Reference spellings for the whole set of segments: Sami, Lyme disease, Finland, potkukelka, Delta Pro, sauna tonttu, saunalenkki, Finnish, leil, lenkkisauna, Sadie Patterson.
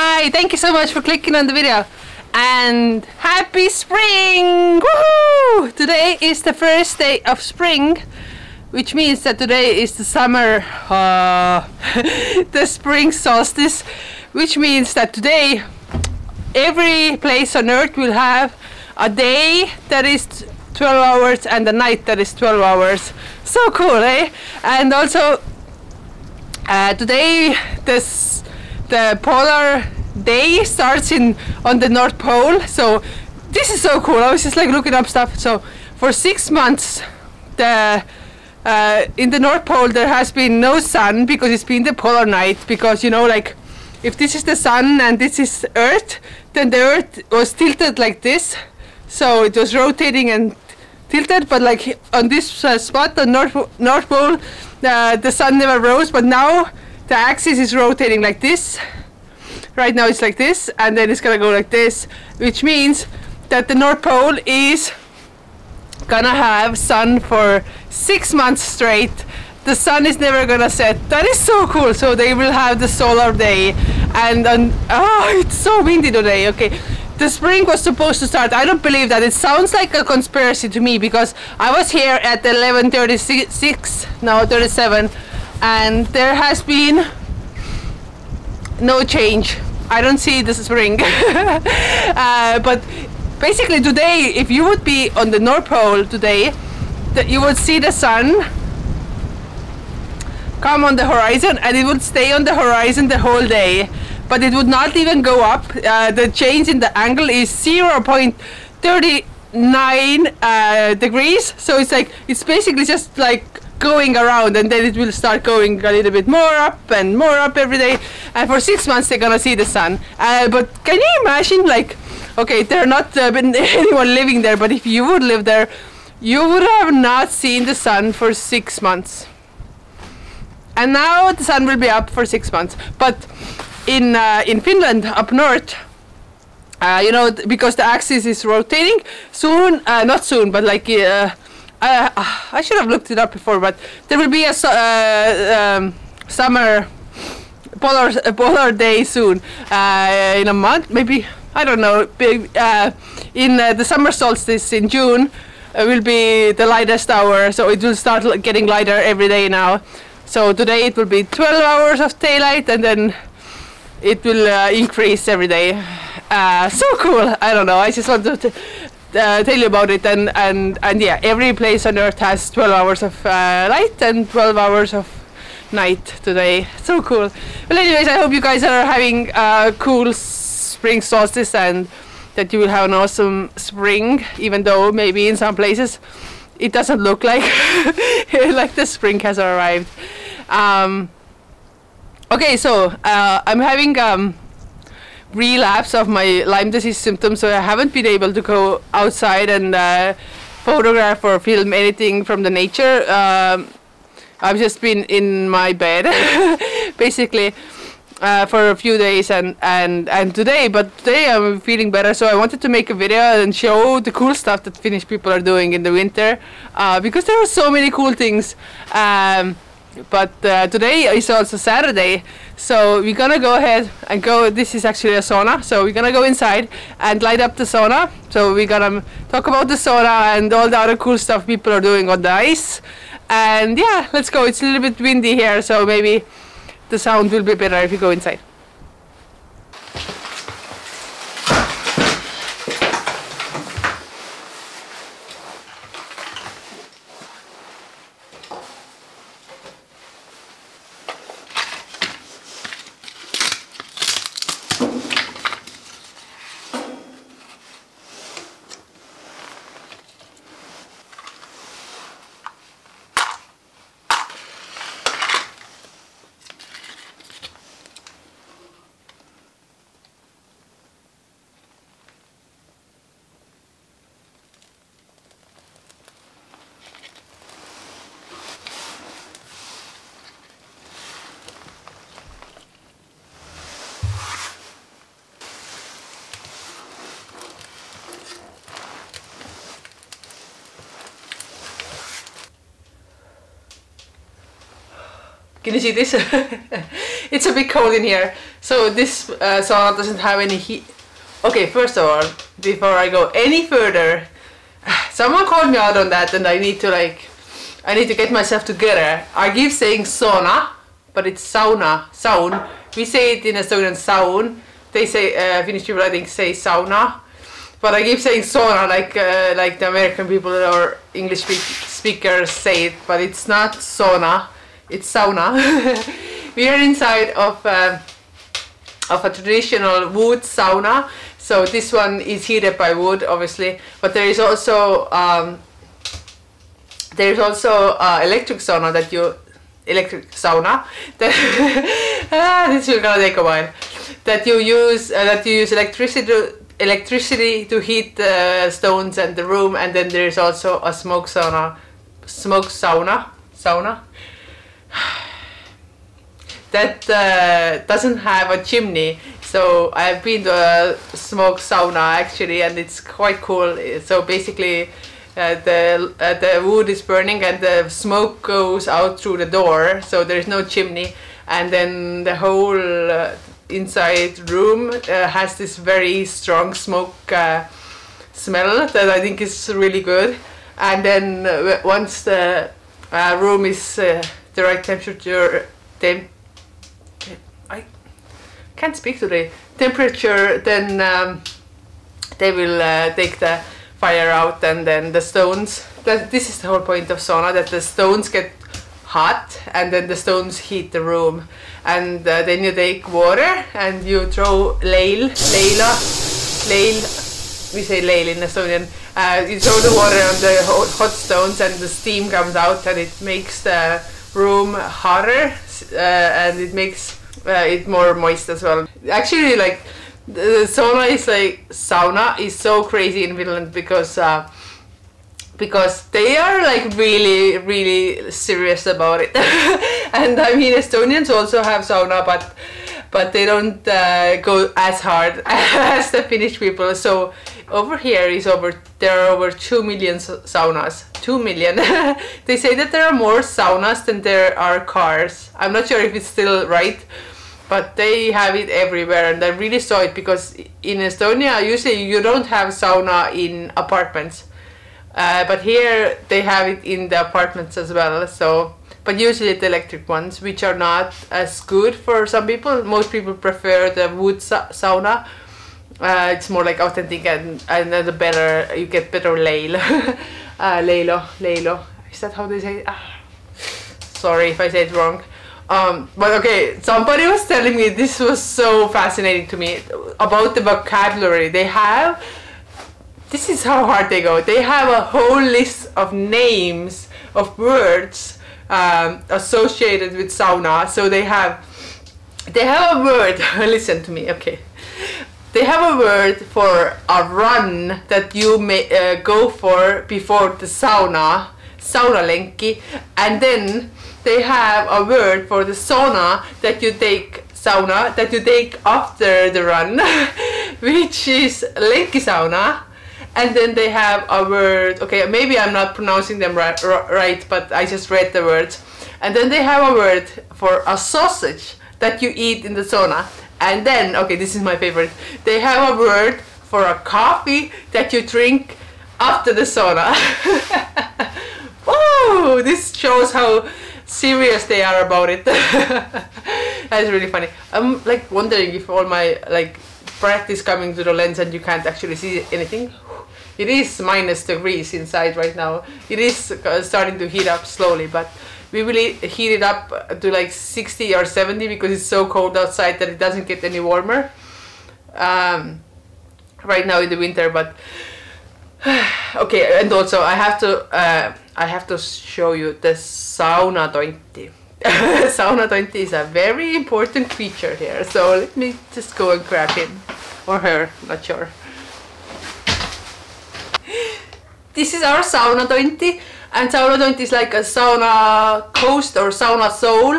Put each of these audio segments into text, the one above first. Hi, thank you so much for clicking on the video. And happy spring! Woohoo! Today is the first day of spring, which means that today is the summer, the spring solstice, which means that today every place on earth will have a day that is 12 hours and a night that is 12 hours. So cool, eh? And also today the polar day starts on the North Pole, so this is so cool. I was just like looking up stuff. So for 6 months in the North Pole there has been no sun because it's been the polar night, because you know, like, if this is the sun and this is Earth, then the Earth was tilted like this, so it was rotating and tilted, but like on this spot, the North Pole, the sun never rose, but now the axis is rotating like this. Right now it's like this, and then it's gonna go like this, which means that the North Pole is gonna have sun for 6 months straight. The sun is never gonna set. That is so cool. So they will have the solar day, and oh, it's so windy today. Okay, the spring was supposed to start. I don't believe that. It sounds like a conspiracy to me, because I was here at 11:36, no, 37, and there has been no change. I don't see the spring. But basically today, if you would be on the North Pole today, that you would see the sun come on the horizon, and it would stay on the horizon the whole day, but it would not even go up. The change in the angle is 0.39 degrees, so it's like, it's basically just like going around, and then it will start going a little bit more up and more up every day, and for 6 months they're gonna see the sun. But can you imagine, like, okay, there are not been anyone living there, but if you would live there, you would have not seen the sun for 6 months, and now the sun will be up for 6 months. But in Finland up north, you know, because the axis is rotating, soon, not soon, but like I should have looked it up before, but there will be a summer polar day soon, in a month maybe, I don't know. In the summer solstice in June will be the lightest hour, so it will start getting lighter every day now. So today it will be 12 hours of daylight, and then it will increase every day. So cool! I don't know. I just want to tell you about it, and yeah, every place on earth has 12 hours of light and 12 hours of night today. So cool. Well, anyways, I hope you guys are having a cool spring solstice, and that you will have an awesome spring, even though maybe in some places it doesn't look like like the spring has arrived. Okay, so I'm having relapse of my Lyme disease symptoms, so I haven't been able to go outside and photograph or film anything from the nature. I've just been in my bed basically for a few days, and today, but today I'm feeling better, so I wanted to make a video and show the cool stuff that Finnish people are doing in the winter, because there are so many cool things. But today is also Saturday, so we're gonna go ahead and go. This is actually a sauna, so we're gonna go inside and light up the sauna. So we're gonna talk about the sauna and all the other cool stuff people are doing on the ice. And yeah, let's go. It's a little bit windy here, so maybe the sound will be better if you go inside. Can you see this? It's a bit cold in here, So this sauna doesn't have any heat. Okay, first of all, before I go any further, someone called me out on that and I need to get myself together. I keep saying sauna, but it's sauna, saun. We say it in Estonian saun. They say, Finnish people I think say sauna. But I keep saying sauna like the American people or English speakers say it, but it's not sauna, it's sauna. We are inside of a traditional wood sauna. So this one is heated by wood, obviously, but there is also electric sauna that you this will gonna take a while. That you use electricity to heat the stones and the room, and then there is also a smoke sauna that doesn't have a chimney. So I've been to a smoke sauna actually, and it's quite cool. So basically the wood is burning and the smoke goes out through the door, so there's no chimney, and then the whole inside room has this very strong smoke smell that I think is really good. And then once the room is the right temperature, then they will take the fire out, and then the stones, this is the whole point of sauna, that the stones get hot and then the stones heat the room, and then you take water and you throw leil, we say leil in Estonian, you throw the water on the hot stones and the steam comes out and it makes the room hotter and it makes it more moist as well. Actually, like, the sauna is so crazy in Finland because they are really serious about it. And I mean, Estonians also have sauna, but they don't go as hard as the Finnish people. So over here there are over 2 million saunas. 2 million. They say that there are more saunas than there are cars. I'm not sure if it's still right, but they have it everywhere, and I really saw it because in Estonia usually you don't have sauna in apartments. But here they have it in the apartments as well, so, but usually the electric ones, which are not as good for some people. Most people prefer the wood sauna. It's more like authentic, and the better, you get better leil. Leilo, is that how they say it? Sorry if I say it wrong. But okay, somebody was telling me, this was so fascinating to me, about the vocabulary they have. This is how hard they go. They have a whole list of names of words associated with sauna. So they have a word. Listen to me, okay? They have a word for a run that you may go for before the sauna, saunalenkki, and then they have a word for the sauna that you take. Sauna that you take after the run, which is lenkkisauna. And then they have a word, okay, maybe I'm not pronouncing them right, but I just read the words. And then they have a word for a sausage that you eat in the sauna. And then, okay, this is my favorite, they have a word for a coffee that you drink after the sauna. Whoa, this shows how serious they are about it. That's really funny. I'm like wondering if all my practice coming to the lens and you can't actually see anything. It is -degrees inside right now. It is starting to heat up slowly, but we really heat it up to like 60 or 70 because it's so cold outside that it doesn't get any warmer right now in the winter. But okay, and also I have to show you the sauna tonttu. Sauna tonttu is a very important feature here, so let me just go and grab him or her, not sure. This is our sauna tonttu, and sauna tonttu is like a sauna coast or sauna soul,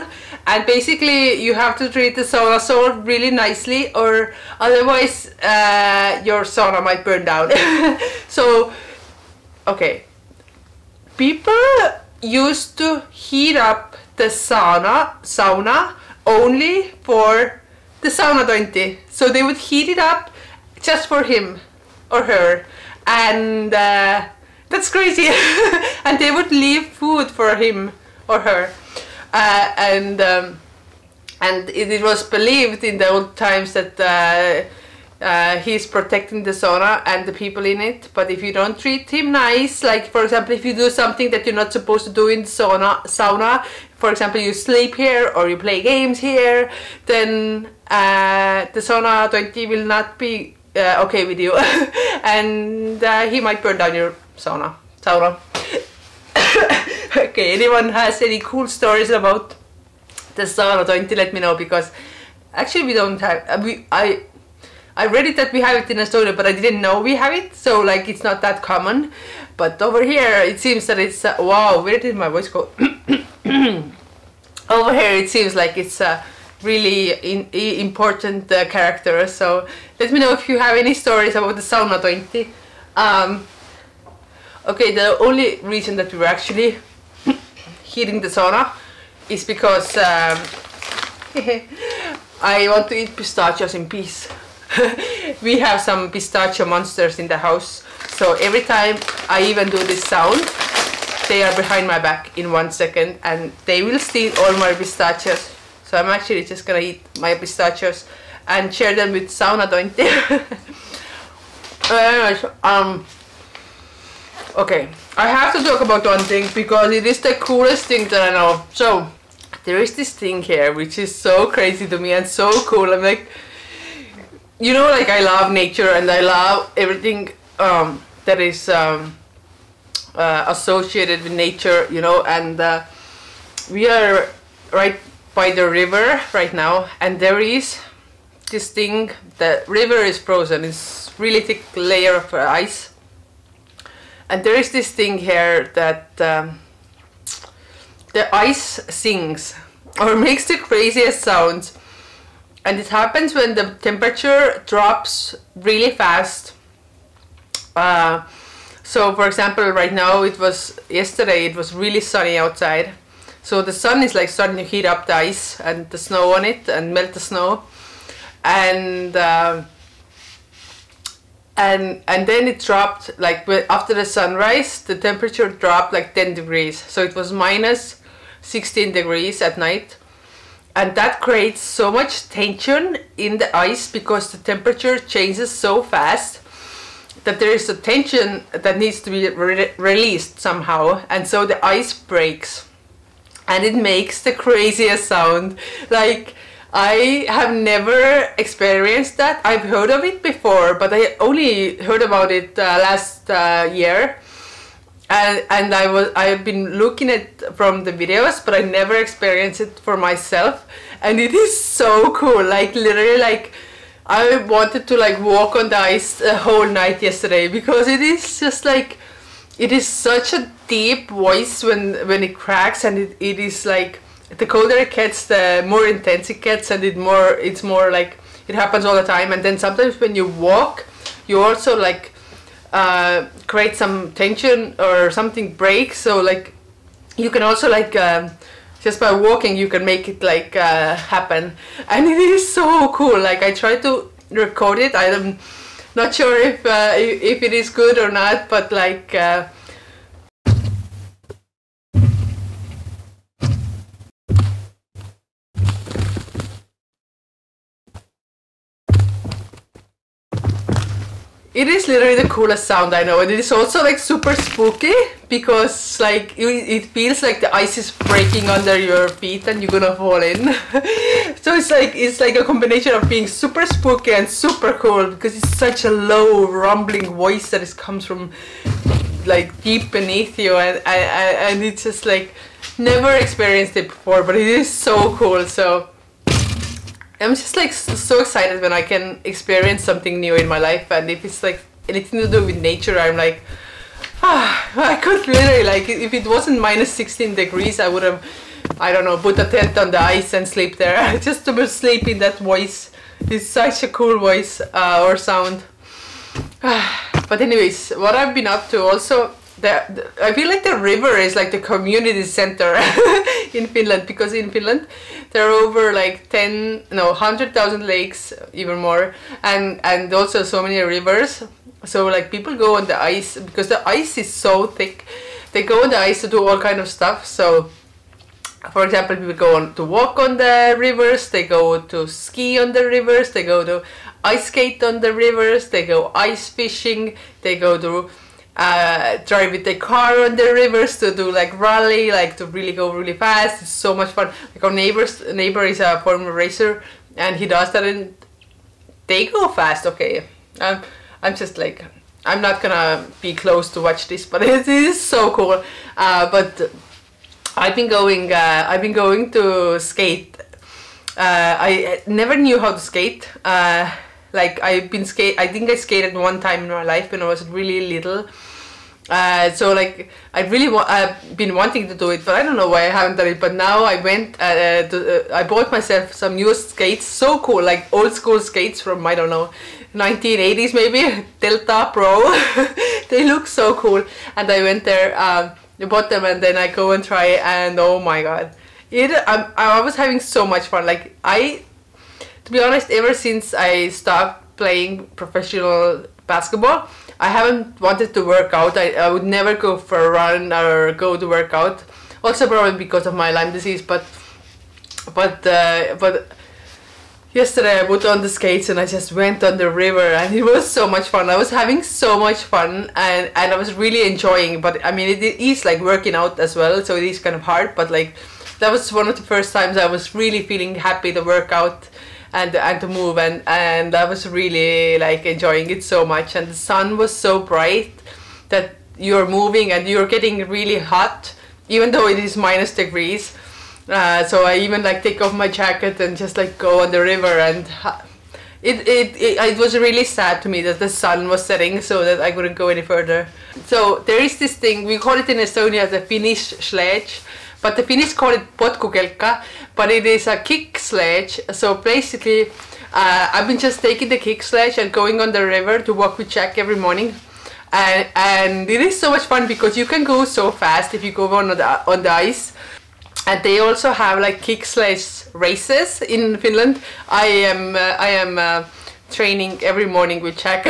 and basically you have to treat the sauna soul really nicely, or otherwise your sauna might burn down. So, okay, people used to heat up the sauna only for the sauna tonttu. So they would heat it up just for him or her, and that's crazy. And they would leave food for him or her, and it was believed in the old times that he's protecting the sauna and the people in it. But if you don't treat him nice, like for example if you do something that you're not supposed to do in the sauna, for example you sleep here or you play games here, then the sauna tonttu will not be okay with you. And he might burn down your sauna. Okay, anyone has any cool stories about the sauna tonttu, let me know, because actually we don't have, I read it that we have it in Estonia, but I didn't know we have it, so like it's not that common. But over here it seems that it's wow, where did my voice go? Over here it seems like it's a really important character. So let me know if you have any stories about the sauna tonttu. Okay, the only reason that we were actually heating the sauna is because I want to eat pistachios in peace. We have some pistachio monsters in the house, so every time I even do this sound, they are behind my back in 1 second and they will steal all my pistachios. So I'm actually just gonna eat my pistachios and share them with sauna tonttu. Okay, I have to talk about one thing because it is the coolest thing that I know. So there is this thing here which is so crazy to me and so cool. I'm like, you know, like I love nature and I love everything that is associated with nature, you know, and we are right by the river right now, and there is this thing, the river is frozen, it's really thick layer of ice, and there is this thing here that the ice sings or makes the craziest sounds. And it happens when the temperature drops really fast. So for example, right now, it was yesterday, it was really sunny outside. So the sun is like starting to heat up the ice and the snow on it and melt the snow. And then it dropped, like after the sunrise, the temperature dropped like 10 degrees. So it was minus 16 degrees at night. And that creates so much tension in the ice because the temperature changes so fast that there is a tension that needs to be released somehow, and so the ice breaks and it makes the craziest sound. Like, I have never experienced that. I've heard of it before, but I only heard about it last year. And I've been looking at from the videos, but I never experienced it for myself, and it is so cool. Like literally, like I wanted to like walk on the ice the whole night yesterday, because it is just like, it is such a deep voice when it cracks, and it is like the colder it gets, the more intense it gets, and it's more like it happens all the time. And then sometimes when you walk, you also like create some tension or something breaks, so like you can also like just by walking you can make it like happen, and it is so cool. Like I tried to record it, I'm not sure if it is good or not, but like it is literally the coolest sound I know, and it is also like super spooky because like it feels like the ice is breaking under your feet and you're gonna fall in. So it's like a combination of being super spooky and super cool, because it's such a low rumbling voice that it comes from like deep beneath you, and it's just like, never experienced it before, but it is so cool. So I'm just like so excited when I can experience something new in my life, and if it's like anything to do with nature, I'm like, I could literally, like if it wasn't minus 16 degrees, I would have, I don't know, put a tent on the ice and sleep there. Just to sleep in that voice. It's such a cool voice or sound. But anyways, what I've been up to also I feel like the river is like the community center in Finland, because in Finland there are over like 100,000 lakes, even more, and also so many rivers. So like people go on the ice, because the ice is so thick. They go on the ice to do all kind of stuff. So for example, people go on to walk on the rivers, they go to ski on the rivers, they go to ice skate on the rivers, they go ice fishing, they go to drive with the car on the rivers to do like rally, like to really go really fast. It's so much fun. Like our neighbor is a former racer, and he does that, and they go fast. Okay, I'm just like, I'm not gonna be close to watch this, but it is so cool. But I've been going to skate. I never knew how to skate. Like I think I skated one time in my life when I was really little. So like I've been wanting to do it, but I don't know why I haven't done it. But now I went. I bought myself some used skates. So cool, like old school skates from, I don't know, 1980s maybe. Delta Pro. They look so cool. And I went there. I bought them, and then I go and try. And oh my god, I was having so much fun. Like to be honest, ever since I stopped playing professional basketball, I haven't wanted to work out. I would never go for a run or go to work out. Also probably because of my Lyme disease, but yesterday I put on the skates and I just went on the river, and it was so much fun. I was having so much fun, and I was really enjoying. But I mean, it is like working out as well, so it is kind of hard, but like that was one of the first times I was really feeling happy to work out and to move, and I was really like enjoying it so much. And the sun was so bright that you're moving and you're getting really hot, even though it is -degrees. So I even like take off my jacket and just like go on the river, and it was really sad to me that the sun was setting so that I couldn't go any further. So there is this thing, we call it in Estonia the Finnish sledge, but the Finnish call it potkukelka, but it is a kick sledge. So basically, I've been just taking the kick sledge and going on the river to walk with Jack every morning, and it is so much fun because you can go so fast if you go on the ice. And they also have like kick sledge races in Finland. I am training every morning with Jack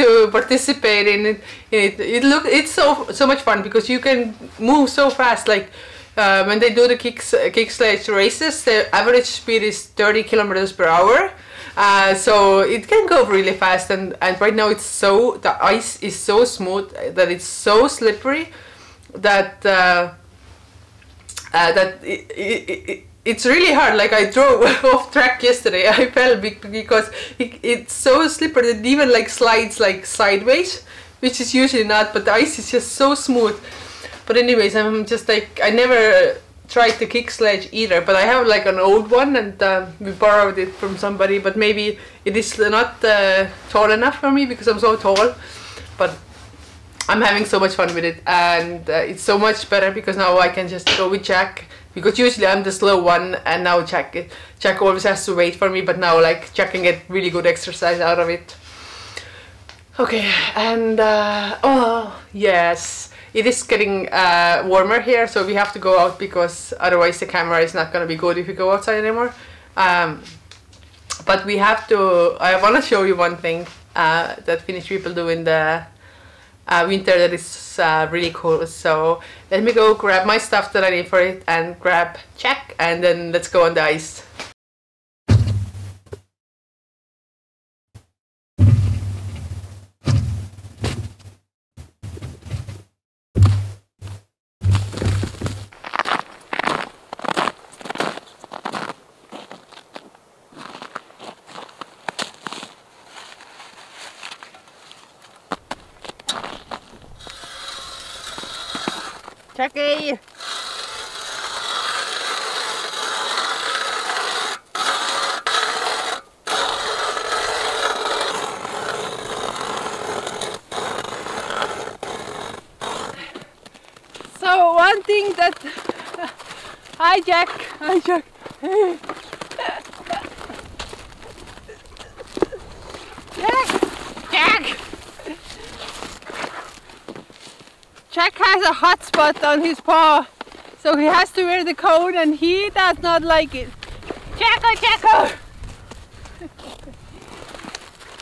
to participate in it. It's so much fun because you can move so fast. Like when they do the kick sledge races, the average speed is 30 km/h. So it can go really fast, and right now the ice is so smooth that it's so slippery that it's really hard. Like I drove off track yesterday. I fell because it's so slippery that even like slides like sideways, which is usually not, but the ice is just so smooth. But anyways, I'm just like, I never tried the kick sledge either, but I have like an old one, and we borrowed it from somebody, but maybe it is not tall enough for me because I'm so tall, but I'm having so much fun with it, and it's so much better because now I can just go with Jack. Because usually I'm the slow one, and now Jack always has to wait for me, but now like Jack can get really good exercise out of it. Okay, and oh yes, it is getting warmer here, so we have to go out because otherwise the camera is not gonna be good if we go outside anymore. But we have to. I wanna show you one thing that Finnish people do in the winter that is really cool. So let me go grab my stuff that I need for it and grab Jack, and then let's go on the ice. Jackie! So one thing that... Hi Jack! Hi Jack! Jack! Jack! has a hot spot on his paw, so he has to wear the coat and he does not like it. Jacko!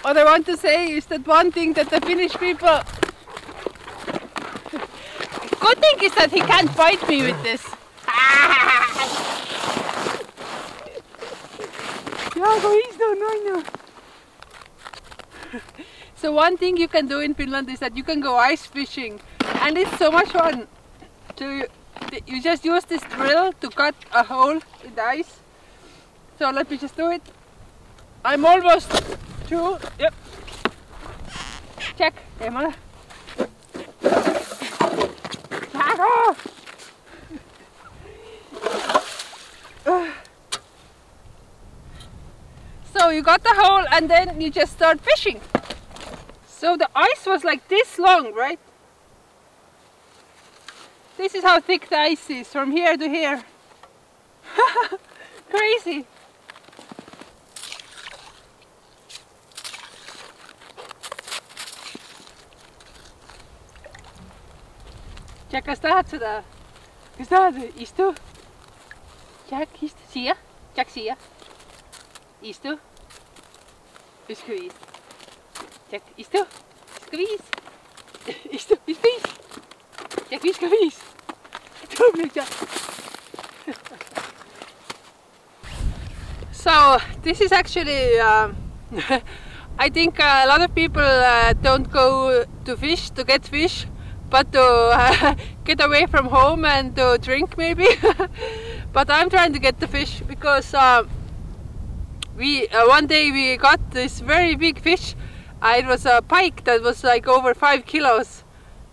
What I want to say is that one thing that the Finnish people... Good thing is that he can't bite me with this. So one thing you can do in Finland is that you can go ice fishing, and it's so much fun. So you just use this drill to cut a hole in the ice. So let me just do it. I'm almost through. Yep. Check. So you got the hole and then you just start fishing. So the ice was like this long, right? This is how thick the ice is, from here to here. Crazy! Jacko, tahad seda? Kas tahad? Istu! Jack, istu! Siia! Jack, siia! Istu! Istu viis! Jack, istu! Istu viis! Istu! Istu viis! Jack, viiska viis! Tubli, Jack! So, this is actually, I think a lot of people don't go to fish, to get fish, but to get away from home and to drink maybe. But I'm trying to get the fish because one day we got this very big fish. It was a pike that was like over 5 kilos,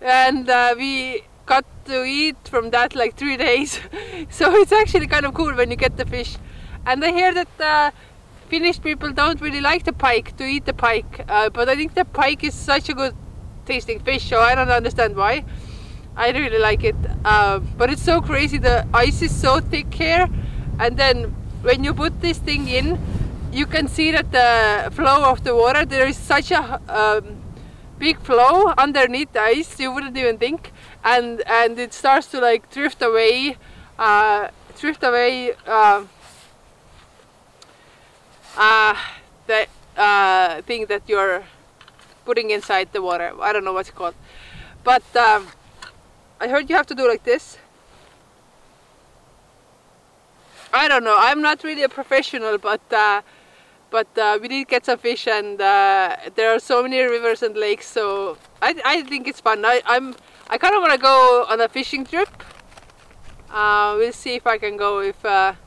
and we got to eat from that like 3 days. So it's actually kind of cool when you get the fish. And I hear that Finnish people don't really like the pike, to eat the pike, but I think the pike is such a good tasting fish, so I don't understand why. I really like it, but it's so crazy, the ice is so thick here, and then when you put this thing in, you can see that the flow of the water, there is such a big flow underneath the ice, you wouldn't even think, and it starts to like drift away the thing that you're putting inside the water. I don't know what's called, but I heard you have to do like this. I don't know, I'm not really a professional, but we did get some fish, and there are so many rivers and lakes, so I think it's fun. I kind of want to go on a fishing trip. We'll see if I can go, if I'm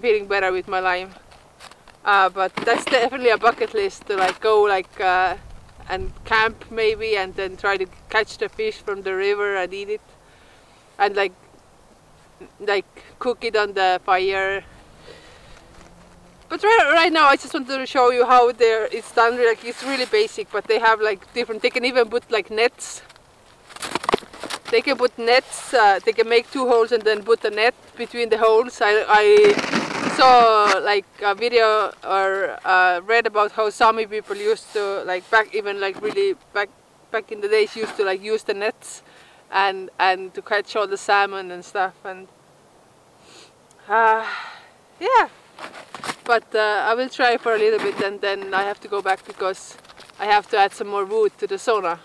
feeling better with my Lyme, but that's definitely a bucket list, to like go like and camp maybe, and then try to catch the fish from the river and eat it, and like cook it on the fire. But right now I just wanted to show you how it's done. Like, it's really basic, but they have like different. They can even put like nets. They can put nets, they can make 2 holes and then put a net between the holes. I saw like a video, or read about how Sami people used to, like back in the days, used to like use the nets and to catch all the salmon and stuff, and yeah. But I will try for a little bit, and then I have to go back because I have to add some more wood to the sauna.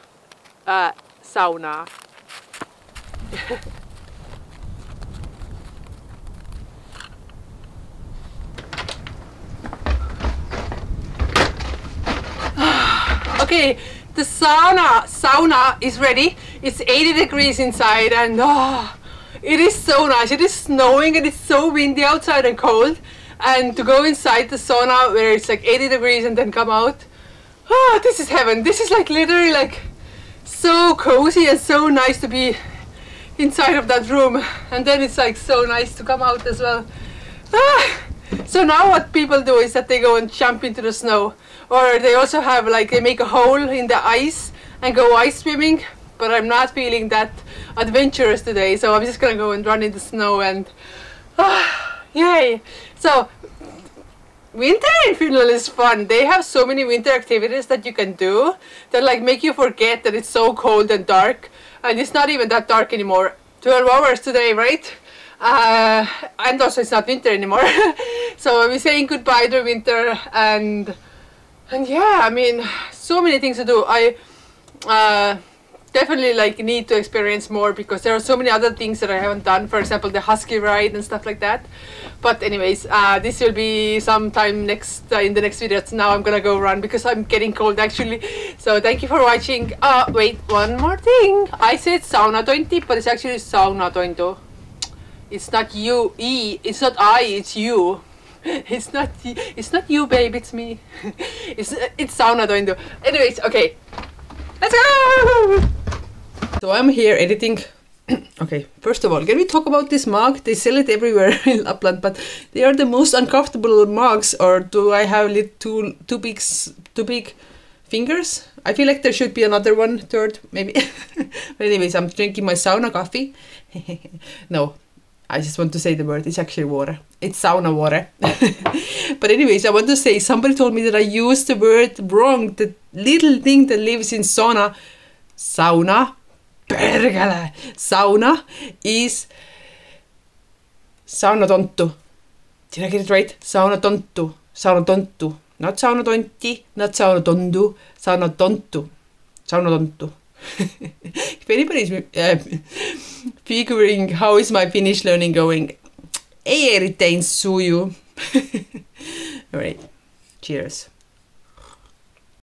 Okay, the sauna is ready. It's 80 degrees inside, and it is so nice. It is snowing and it's so windy outside and cold, and to go inside the sauna where it's like 80 degrees and then come out, this is heaven. This is like literally like so cozy and so nice to be inside of that room, and then it's like so nice to come out as well. So now what people do is that they go and jump into the snow, or they also have like they make a hole in the ice and go ice swimming, but I'm not feeling that adventurous today, so I'm just gonna go and run in the snow, and yay. So winter in Finland is fun. They have so many winter activities that you can do that like make you forget that it's so cold and dark. and it's not even that dark anymore. 12 hours today, right? And also it's not winter anymore. So we're saying goodbye to winter, and yeah, I mean, so many things to do. I definitely like need to experience more, because there are so many other things that I haven't done, for example the husky ride and stuff like that. But anyways, this will be sometime next in the next video. So now I'm gonna go run because I'm getting cold actually. So thank you for watching. Wait, one more thing. I said sauna tonttu, but it's actually sauna tonttu. It's not you, E, it's not I, it's you. It's not you, babe, it's me. It's sauna tonttu. Anyways, okay, let's go! So I'm here editing. Okay, first of all, can we talk about this mug? They sell it everywhere in Lapland, but they are the most uncomfortable mugs. Or do I have too big fingers? I feel like there should be another one, third, maybe. But anyways, I'm drinking my sauna coffee. No, I just want to say the word. It's actually water. It's sauna water. But anyways, I want to say somebody told me that I used the word wrong. The little thing that lives in sauna, pergele! Sauna is sauna tonttu. Did I get it right? Sauna tonttu. Sauna tonttu. Not sauna tonti, not sauna tondu. Sauna tonttu. Sauna tonttu. If anybody's figuring how is my Finnish learning going, ei erittäin suju. Alright, cheers.